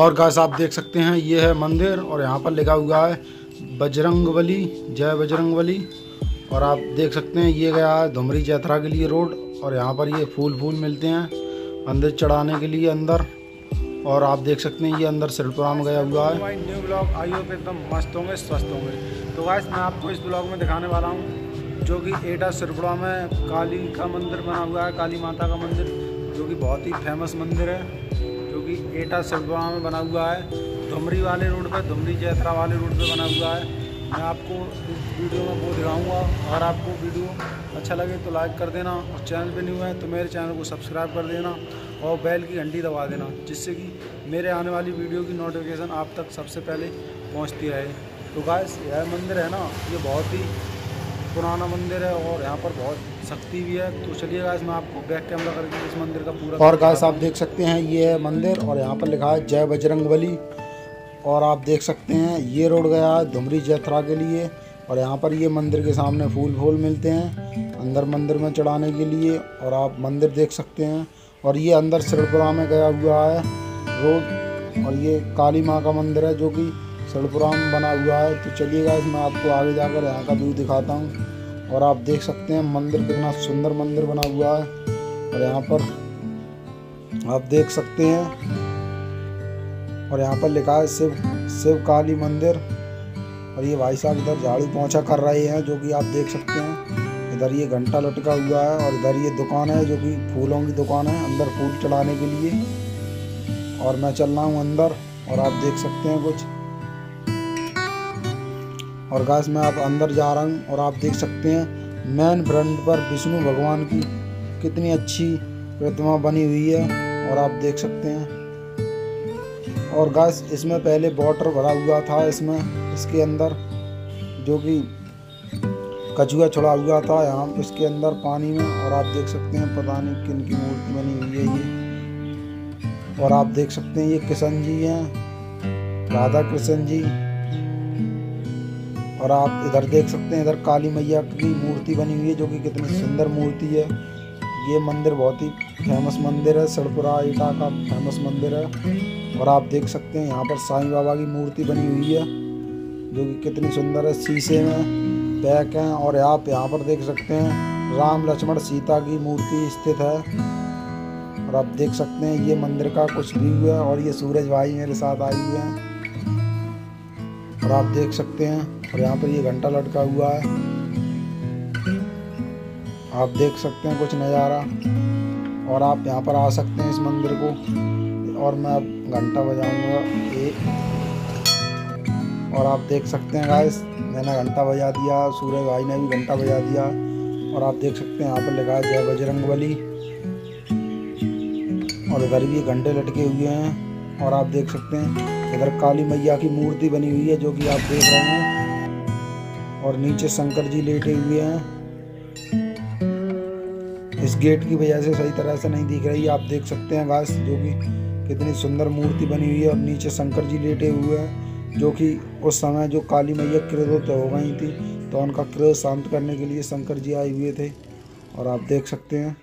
और गाइस आप देख सकते हैं ये है मंदिर और यहाँ पर लिखा हुआ है बजरंगबली, जय बजरंगबली। और आप देख सकते हैं ये गया है धुमरी जैथ्रा के लिए रोड और यहाँ पर ये फूल मिलते हैं अंदर चढ़ाने के लिए अंदर। और आप देख सकते हैं ये अंदर सिद्धपुरा गया हुआ है। भाई न्यू ब्लॉग आई होप एकदम मस्त होंगे, स्वस्थ होंगे। तो गाइस मैं आपको इस ब्लॉग में दिखाने वाला हूँ जो कि एटा सिद्धपुरा में काली का मंदिर बना हुआ है, काली माता का मंदिर जो कि बहुत ही फेमस मंदिर है, जो कि एटा सिद्धपुरा में बना हुआ है, धुमरी वाले रोड पर, धुमरी जैथ्रा वाले रोड पर बना हुआ है। मैं आपको इस वीडियो में वो दिखाऊँगा और आपको वीडियो अच्छा लगे तो लाइक कर देना और चैनल पे न्यू है तो मेरे चैनल को सब्सक्राइब कर देना और बेल की घंटी दबा देना जिससे कि मेरे आने वाली वीडियो की नोटिफिकेशन आप तक सबसे पहले पहुंचती रहे। तो गाइस यह मंदिर है ना, ये बहुत ही पुराना मंदिर है और यहाँ पर बहुत शक्ति भी है। तो चलिए गाइस मैं आपको बैक कैमरा करके इस मंदिर का पूरा। और गाइस आप देख सकते हैं ये है मंदिर और यहाँ पर लिखा है जय बजरंगबली। और आप देख सकते हैं ये रोड गया है धुमरी जैथ्रा के लिए और यहाँ पर ये मंदिर के सामने फूल मिलते हैं अंदर मंदिर में चढ़ाने के लिए। और आप मंदिर देख सकते हैं और ये अंदर सिद्धपुरा में गया हुआ है रोड और ये काली माँ का मंदिर है जो कि सिद्धपुरा में बना हुआ है। तो चलिएगा इसमें आपको आगे जाकर यहाँ का व्यू दिखाता हूँ। और आप देख सकते हैं मंदिर कितना सुंदर मंदिर बना हुआ है और यहाँ पर आप देख सकते हैं और यहाँ पर लिखा है शिव काली मंदिर। और ये भाई साहब इधर झाड़ू पोंछा कर रहे हैं जो कि आप देख सकते हैं। इधर ये घंटा लटका हुआ है और इधर ये दुकान है जो कि फूलों की दुकान है अंदर फूल चढ़ाने के लिए। और मैं चल रहा हूँ अंदर और आप देख सकते हैं कुछ। और गाइस मैं आप अंदर जा रहा हूँ और आप देख सकते हैं मेन फ्रंट पर विष्णु भगवान की कितनी अच्छी प्रतिमा बनी हुई है और आप देख सकते हैं। और गाइस इसमें पहले वाटर भरा हुआ था इसमें, इसके अंदर जो कि कछुआ छुड़ा हुआ था यहाँ इसके अंदर पानी में। और आप देख सकते हैं पता नहीं किन की मूर्ति बनी हुई है ये। और आप देख सकते हैं ये कृष्ण जी हैं, राधा कृष्ण जी। और आप इधर देख सकते हैं इधर काली मैया की मूर्ति बनी हुई है जो कि कितनी सुंदर मूर्ति है। ये मंदिर बहुत ही फेमस मंदिर है, सिद्धपुरा एटा का फेमस मंदिर है। और आप देख सकते हैं यहाँ पर साईं बाबा की मूर्ति बनी हुई है जो कि कितनी सुंदर है, शीशे में पैक हैं। और आप यहाँ पर देख सकते हैं राम लक्ष्मण सीता की मूर्ति स्थित है। और आप देख सकते हैं ये मंदिर का कुछ व्यू है। और ये सूरज भाई मेरे साथ आए हुए हैं और आप देख सकते हैं। और यहाँ पर ये घंटा लटका हुआ है, आप देख सकते हैं कुछ नज़ारा। और आप यहाँ पर आ सकते हैं इस मंदिर को और मैं अब घंटा बजाऊंगा एक। और आप देख सकते हैं गाइस मैंने घंटा बजा दिया, सूर्य भाई ने भी घंटा बजा दिया। और आप देख सकते हैं यहाँ पर लगा जय बजरंगबली। और इधर भी घंटे लटके हुए हैं। और आप देख सकते हैं इधर काली मैया की मूर्ति बनी हुई है जो कि आप देख रहे हैं। और नीचे शंकर जी लेटे हुए हैं, इस गेट की वजह से सही तरह से नहीं दिख रही। आप देख सकते हैं गाइस जो कि कितनी सुंदर मूर्ति बनी हुई है। और नीचे शंकर जी लेटे हुए हैं जो कि उस समय जो काली मैया क्रोधित हो गई थी तो उनका क्रोध शांत करने के लिए शंकर जी आए हुए थे। और आप देख सकते हैं